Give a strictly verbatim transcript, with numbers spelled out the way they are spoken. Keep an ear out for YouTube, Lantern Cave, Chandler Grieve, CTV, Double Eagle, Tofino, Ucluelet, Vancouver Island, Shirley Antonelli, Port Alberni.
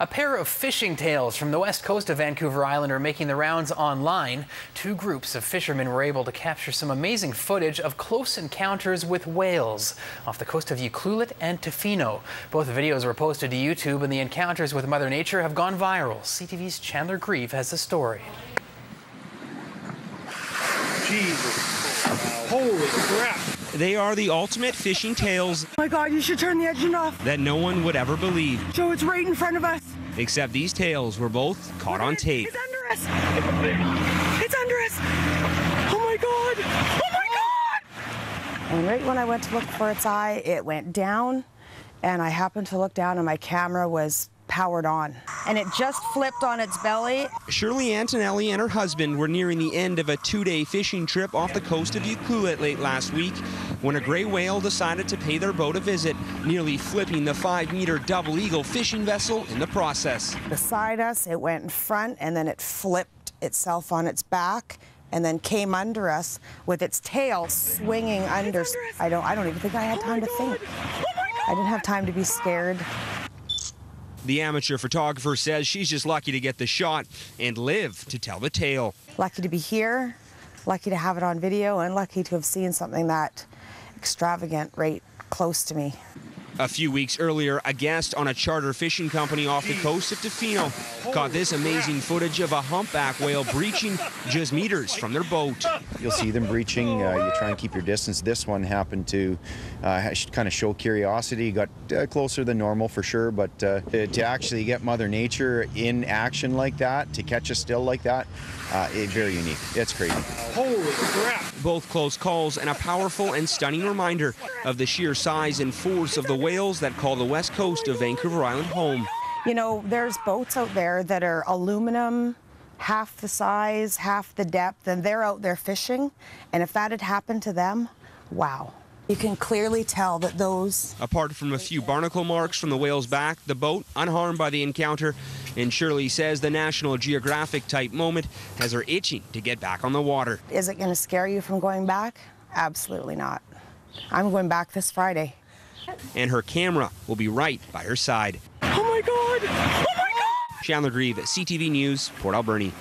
A pair of fishing tails from the west coast of Vancouver Island are making the rounds online. Two groups of fishermen were able to capture some amazing footage of close encounters with whales off the coast of Ucluelet and Tofino. Both videos were posted to YouTube, and the encounters with Mother Nature have gone viral. C T V's Chandler Grieve has the story. Jesus. Holy crap. They are the ultimate fishing tales. Oh my God, you should turn the engine off. That no one would ever believe. So it's right in front of us. Except these tales were both caught on tape. It's under us. It's under us. Oh my God. Oh my God. And right when I went to look for its eye, it went down. And I happened to look down and my camera was powered on, and it just flipped on its belly. Shirley Antonelli and her husband were nearing the end of a two-day fishing trip off the coast of Ucluelet late last week when a gray whale decided to pay their boat a visit, nearly flipping the five-meter double eagle fishing vessel in the process. Beside us, it went in front, and then it flipped itself on its back and then came under us with its tail swinging under. I don't, I don't even think I had time to think. I didn't have time to be scared. The amateur photographer says she's just lucky to get the shot and live to tell the tale. Lucky to be here, lucky to have it on video, and lucky to have seen something that extravagant right close to me. A few weeks earlier, a guest on a charter fishing company off the coast of Tofino caught this amazing footage of a humpback whale breaching just meters from their boat. You'll see them breaching. Uh, you try and keep your distance. This one happened to uh, kind of show curiosity. Got uh, closer than normal for sure, but uh, to actually get Mother Nature in action like that, to catch a still like that, uh, it's very unique. It's crazy. Holy crap! Both close calls and a powerful and stunning reminder of the sheer size and force of the whales that call the west coast of Vancouver Island home. You know, there's boats out there that are aluminum, half the size, half the depth, and they're out there fishing. And if that had happened to them, wow. You can clearly tell that those... Apart from a few barnacle marks from the whale's back, the boat unharmed by the encounter, and Shirley says the National Geographic-type moment has her itching to get back on the water. Is it going to scare you from going back? Absolutely not. I'm going back this Friday. And her camera will be right by her side. Oh, my God! Oh, my God! Chandler Grieve, C T V News, Port Alberni.